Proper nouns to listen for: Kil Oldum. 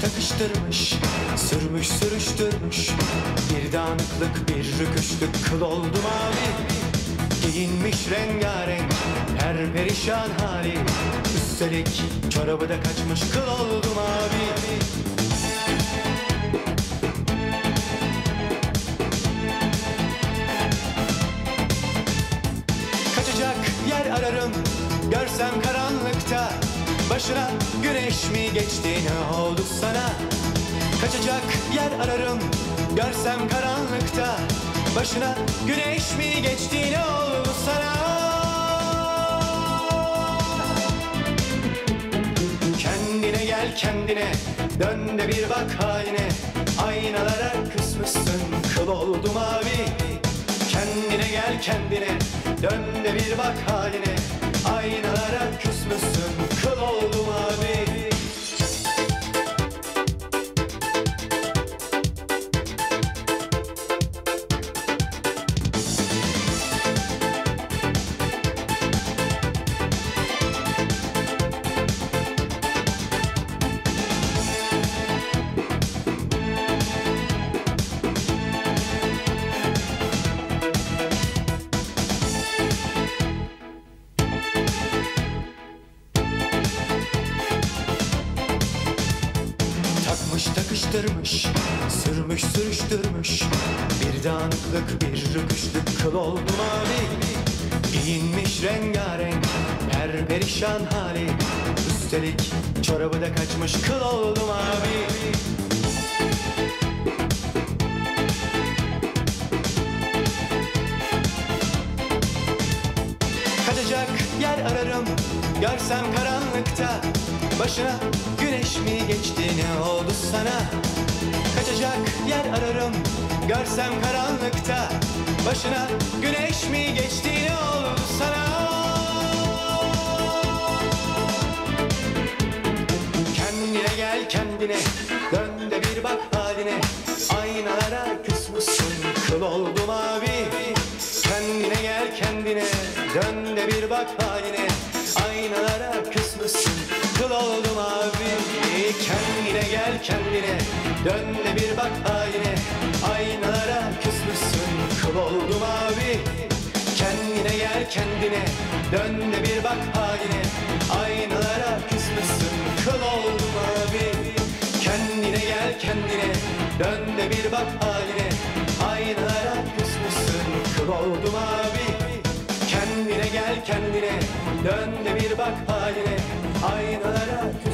takmış takıştırmış, sürmüş sürüştürmüş. Bir dağınıklık, bir rüküşlük, kıl oldu mavi. Giyinmiş rengarenk her perişan hali. Üstelik çorabı da kaçmış, kıl oldu mavi. Kaçacak yer ararım, görsem karanlıkta. Başına güneş mi geçti, ne oldu sana? Kaçacak yer ararım, görsem karanlıkta. Başına güneş mi geçti, ne oldu sana? Kendine gel kendine, dön de bir bak haline. Aynalara kısmışsın, kıl oldu mavi. Kendine gel kendine, dön de bir bak haline. Aynalara küsmüşsün, kıl oldum abi. Takıştırmış, sürmüş sürüştürmüş. Bir dağınıklık, bir rüküşlük, kıl oldu mavi. Giyinmiş rengarenk her perişan hali. Üstelik çorabı da kaçmış, kıl oldu mavi. Kaçacak yer ararım, görsem karanlıkta. Başına güneş mi geçti, ne oldu sana? Kaçacak yer ararım, görsem karanlıkta. Başına güneş mi geçti, ne oldu sana? Kendine gel kendine, dön de bir bak haline. Aynalara küsmüşsün, kıl oldum abi. Kendine gel kendine, dön de bir bak haline. Aynalara küsmüşsün, kıl oldum abi. Kendine gel kendine, dön de bir bak haline. Aynalara küsmüşsün, kıl oldum abi. Kendine gel kendine, dön de bir bak haline. Aynalara küsmüşsün, kıl oldum abi. Kendine gel kendine, dön de bir bak haline. Aynalara küsmüşsün, kıl oldum abi. Kendine gel kendine, dön de bir bak haline. Aynalara küsmüşsün.